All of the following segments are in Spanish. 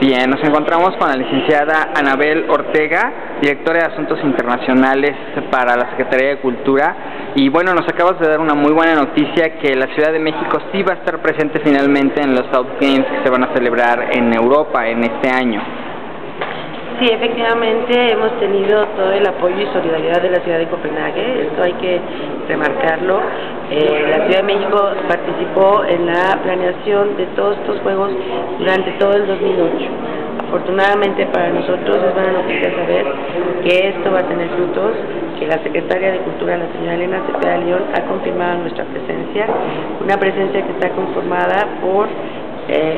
Bien, nos encontramos con la licenciada Anabel Ortega, directora de Asuntos Internacionales para la Secretaría de Cultura. Y bueno, nos acabas de dar una muy buena noticia, que la Ciudad de México sí va a estar presente finalmente en los Outgames que se van a celebrar en Europa en este año. Sí, efectivamente hemos tenido todo el apoyo y solidaridad de la Ciudad de Copenhague, esto hay que remarcarlo. La Ciudad de México participó en la planeación de todos estos juegos durante todo el 2008. Afortunadamente para nosotros es buena noticia saber que esto va a tener frutos, que la Secretaria de Cultura, la señora Elena Cepeda León, ha confirmado nuestra presencia, una presencia que está conformada por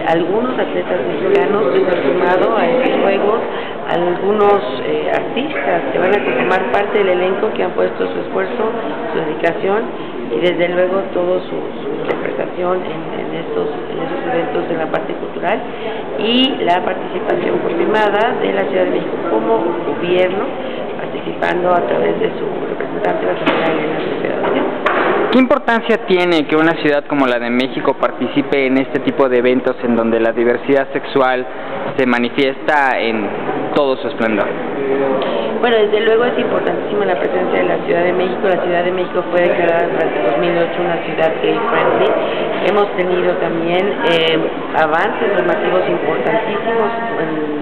algunos atletas mexicanos que se han sumado a estos juegos, algunos artistas que van a formar parte del elenco, que han puesto su esfuerzo, su dedicación y desde luego toda su representación en estos eventos de la parte cultural, y la participación confirmada de la Ciudad de México como gobierno, participando a través de su representante, la señora Elena Cepeda León. ¿Qué importancia tiene que una ciudad como la de México participe en este tipo de eventos en donde la diversidad sexual se manifiesta en todo su esplendor? Bueno, desde luego es importantísima la presencia de la Ciudad de México. La Ciudad de México fue declarada durante 2008 una ciudad gay-friendly. Hemos tenido también avances normativos importantísimos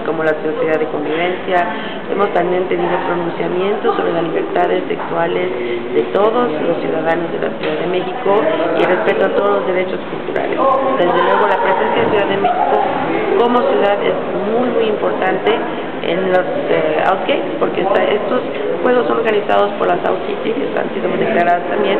como la sociedad de convivencia. Hemos también tenido pronunciamientos sobre las libertades sexuales de todos los ciudadanos de la Ciudad de México y el respeto a todos los derechos culturales. Desde luego la presencia de la Ciudad de México como ciudad es muy muy importante en los Outgames, porque estos juegos son organizados por las Outgames, que han sido declaradas también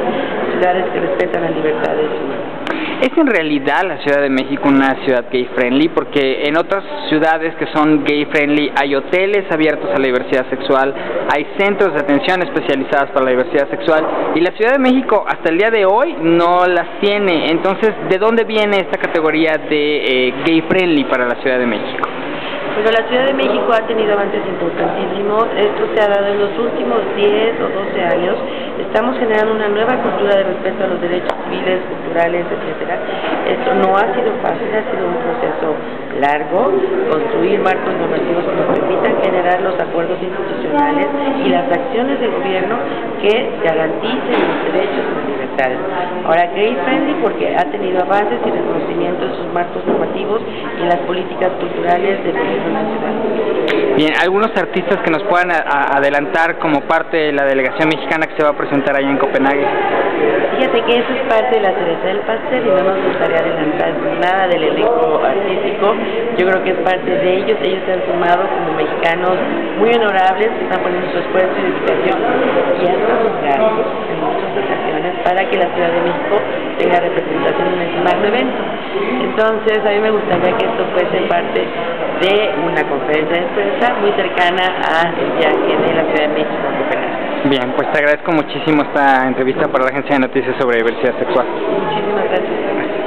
ciudades que respetan las libertades humanas. ¿Es en realidad la Ciudad de México una ciudad gay-friendly? Porque en otras ciudades que son gay-friendly hay hoteles abiertos a la diversidad sexual, hay centros de atención especializadas para la diversidad sexual, y la Ciudad de México hasta el día de hoy no las tiene. Entonces, ¿de dónde viene esta categoría de gay-friendly para la Ciudad de México? Bueno, la Ciudad de México ha tenido avances importantísimos, esto se ha dado en los últimos 10 o 12 años, estamos generando una nueva cultura de respeto a los derechos civiles, culturales, etcétera. Esto no ha sido fácil, ha sido un proceso largo, construir marcos normativos que nos permitan generar los acuerdos institucionales y las acciones del gobierno que garanticen los derechos y las libertades. Ahora, gay friendly porque ha tenido avances y reconocimiento en sus marcos normativos y en las políticas culturales del gobierno. Bien, algunos artistas que nos puedan adelantar como parte de la delegación mexicana que se va a presentar allá en Copenhague. Fíjate que eso es parte de la cereza del pastel y no nos gustaría adelantar nada del elenco artístico. Yo creo que es parte de ellos se han sumado como mexicanos muy honorables, que están poniendo su esfuerzo y dedicación y han trabajado en muchas ocasiones para que la Ciudad de México tenga representación en este magno evento. Entonces, a mí me gustaría que esto fuese parte de una conferencia de prensa muy cercana al viaje de la Ciudad de México a Copenhague. Bien, pues te agradezco muchísimo esta entrevista para la Agencia de Noticias sobre Diversidad Sexual. Muchísimas gracias.